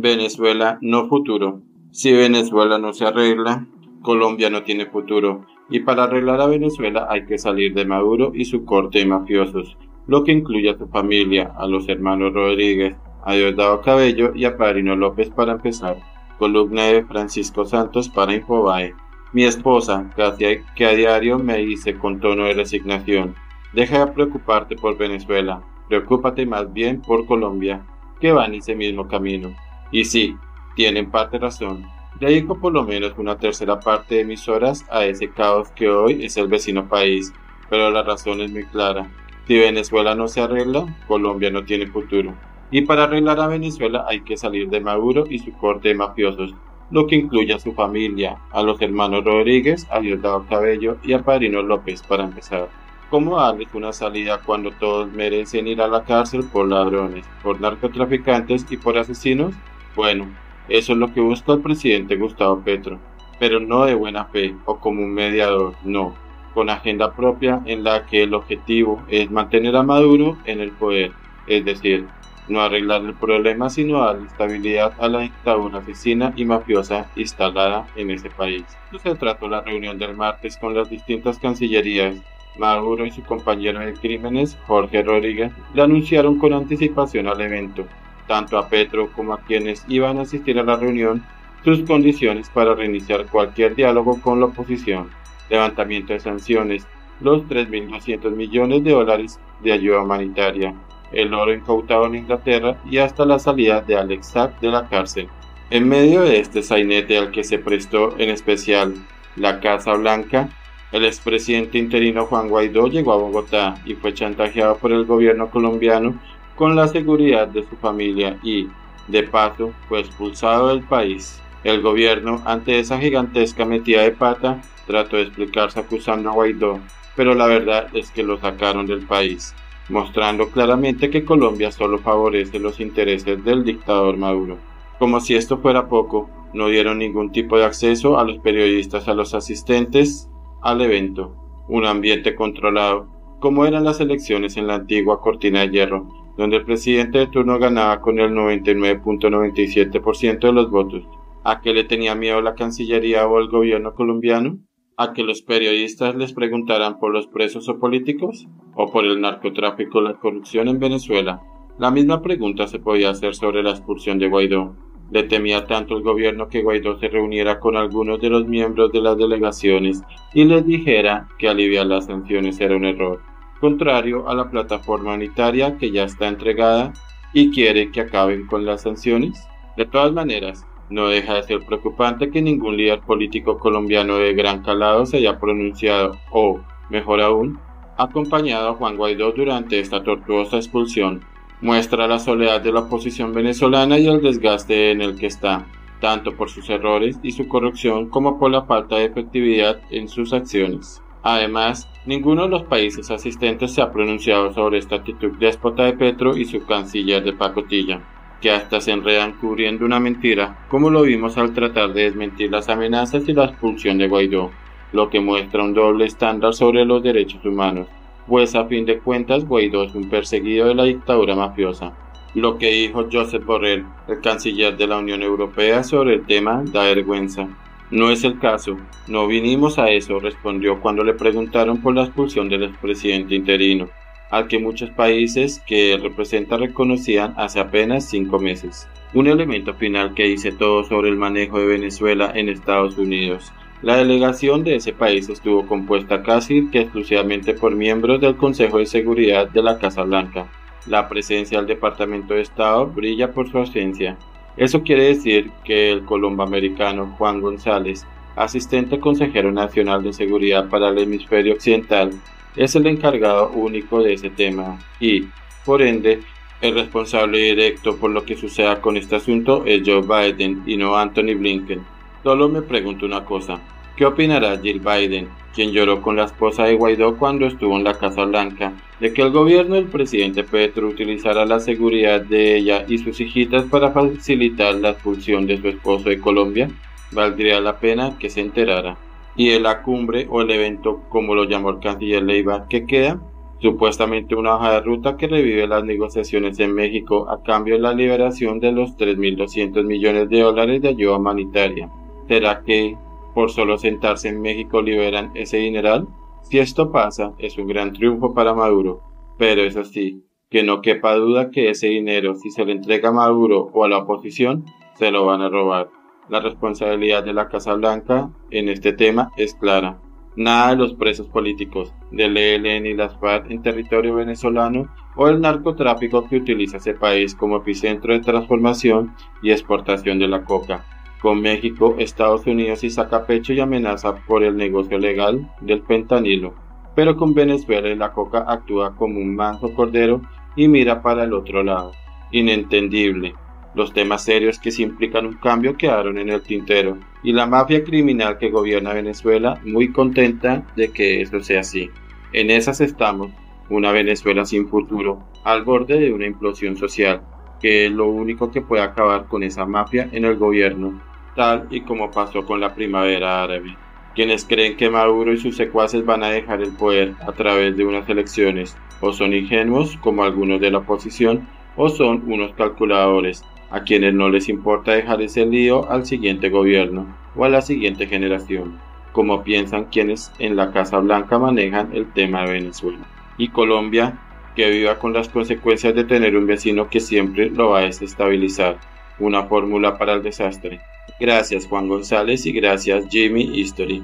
Venezuela no futuro. Si Venezuela no se arregla, Colombia no tiene futuro. Y para arreglar a Venezuela hay que salir de Maduro y su corte de mafiosos, lo que incluye a su familia, a los hermanos Rodríguez, a Diosdado Cabello y a Padrino López para empezar. Columna de Francisco Santos para Infobae. Mi esposa, Katia, que a diario me dice con tono de resignación: deja de preocuparte por Venezuela, preocúpate más bien por Colombia, que va en ese mismo camino. Y sí, tienen parte razón. Dedico por lo menos una tercera parte de mis horas a ese caos que hoy es el vecino país, pero la razón es muy clara. Si Venezuela no se arregla, Colombia no tiene futuro. Y para arreglar a Venezuela hay que salir de Maduro y su corte de mafiosos, lo que incluye a su familia, a los hermanos Rodríguez, a Diosdado Cabello y a Padrino López para empezar. ¿Cómo darles una salida cuando todos merecen ir a la cárcel por ladrones, por narcotraficantes y por asesinos? Bueno, eso es lo que busca el presidente Gustavo Petro, pero no de buena fe o como un mediador, no, con agenda propia en la que el objetivo es mantener a Maduro en el poder, es decir, no arreglar el problema sino dar estabilidad a la dictadura asesina y mafiosa instalada en ese país. Esto se trató la reunión del martes con las distintas cancillerías. Maduro y su compañero de crímenes, Jorge Rodríguez, le anunciaron con anticipación al evento, tanto a Petro como a quienes iban a asistir a la reunión, sus condiciones para reiniciar cualquier diálogo con la oposición: levantamiento de sanciones, los 3.200 millones de dólares de ayuda humanitaria, el oro incautado en Inglaterra y hasta la salida de Alex Saab de la cárcel. En medio de este sainete al que se prestó en especial la Casa Blanca, el expresidente interino Juan Guaidó llegó a Bogotá y fue chantajeado por el gobierno colombiano con la seguridad de su familia y, de paso, fue expulsado del país. El gobierno, ante esa gigantesca metida de pata, trató de explicarse acusando a Guaidó, pero la verdad es que lo sacaron del país, mostrando claramente que Colombia solo favorece los intereses del dictador Maduro. Como si esto fuera poco, no dieron ningún tipo de acceso a los periodistas, a los asistentes al evento, un ambiente controlado, como eran las elecciones en la antigua Cortina de Hierro, donde el presidente de turno ganaba con el 99.97% de los votos. ¿A qué le tenía miedo la Cancillería o el gobierno colombiano? ¿A que los periodistas les preguntaran por los presos o políticos? ¿O por el narcotráfico o la corrupción en Venezuela? La misma pregunta se podía hacer sobre la expulsión de Guaidó. Le temía tanto el gobierno que Guaidó se reuniera con algunos de los miembros de las delegaciones y les dijera que aliviar las sanciones era un error, contrario a la plataforma unitaria que ya está entregada y quiere que acaben con las sanciones. De todas maneras, no deja de ser preocupante que ningún líder político colombiano de gran calado se haya pronunciado o, mejor aún, acompañado a Juan Guaidó durante esta tortuosa expulsión. Muestra la soledad de la oposición venezolana y el desgaste en el que está, tanto por sus errores y su corrupción como por la falta de efectividad en sus acciones. Además, ninguno de los países asistentes se ha pronunciado sobre esta actitud déspota de Petro y su canciller de pacotilla, que hasta se enredan cubriendo una mentira, como lo vimos al tratar de desmentir las amenazas y la expulsión de Guaidó, lo que muestra un doble estándar sobre los derechos humanos. Pues a fin de cuentas Guaidó es un perseguido de la dictadura mafiosa. Lo que dijo Josep Borrell, el canciller de la Unión Europea, sobre el tema da vergüenza. No es el caso, no vinimos a eso, respondió cuando le preguntaron por la expulsión del expresidente interino, al que muchos países que él representa reconocían hace apenas 5 meses. Un elemento final que dice todo sobre el manejo de Venezuela en Estados Unidos. La delegación de ese país estuvo compuesta casi que exclusivamente por miembros del Consejo de Seguridad de la Casa Blanca. La presencia del Departamento de Estado brilla por su ausencia. Eso quiere decir que el colomboamericano Juan González, asistente consejero nacional de seguridad para el hemisferio occidental, es el encargado único de ese tema y, por ende, el responsable directo por lo que suceda con este asunto es Joe Biden y no Anthony Blinken. Solo me pregunto una cosa: ¿qué opinará Jill Biden, quien lloró con la esposa de Guaidó cuando estuvo en la Casa Blanca, de que el gobierno del presidente Petro utilizará la seguridad de ella y sus hijitas para facilitar la expulsión de su esposo de Colombia? Valdría la pena que se enterara. ¿Y de la cumbre o el evento, como lo llamó el canciller Leiva, qué queda? supuestamente una hoja de ruta que revive las negociaciones en México a cambio de la liberación de los 3.200 millones de dólares de ayuda humanitaria. ¿Será que por solo sentarse en México liberan ese dineral? Si esto pasa, es un gran triunfo para Maduro, pero eso sí, que no quepa duda que ese dinero, si se le entrega a Maduro o a la oposición, se lo van a robar. La responsabilidad de la Casa Blanca en este tema es clara. Nada de los presos políticos del ELN y las FARC en territorio venezolano o el narcotráfico que utiliza ese país como epicentro de transformación y exportación de la coca. Con México, Estados Unidos sí saca pecho y amenaza por el negocio legal del fentanilo, pero con Venezuela la coca actúa como un manso cordero y mira para el otro lado. Inentendible. Los temas serios que sí implican un cambio quedaron en el tintero, y la mafia criminal que gobierna Venezuela muy contenta de que eso sea así. En esas estamos, una Venezuela sin futuro, al borde de una implosión social, que es lo único que puede acabar con esa mafia en el gobierno, tal y como pasó con la primavera árabe. Quienes creen que Maduro y sus secuaces van a dejar el poder a través de unas elecciones, o son ingenuos como algunos de la oposición, o son unos calculadores, a quienes no les importa dejar ese lío al siguiente gobierno o a la siguiente generación, como piensan quienes en la Casa Blanca manejan el tema de Venezuela. Y Colombia, que viva con las consecuencias de tener un vecino que siempre lo va a desestabilizar, una fórmula para el desastre. Gracias Juan González y gracias Jimmy History.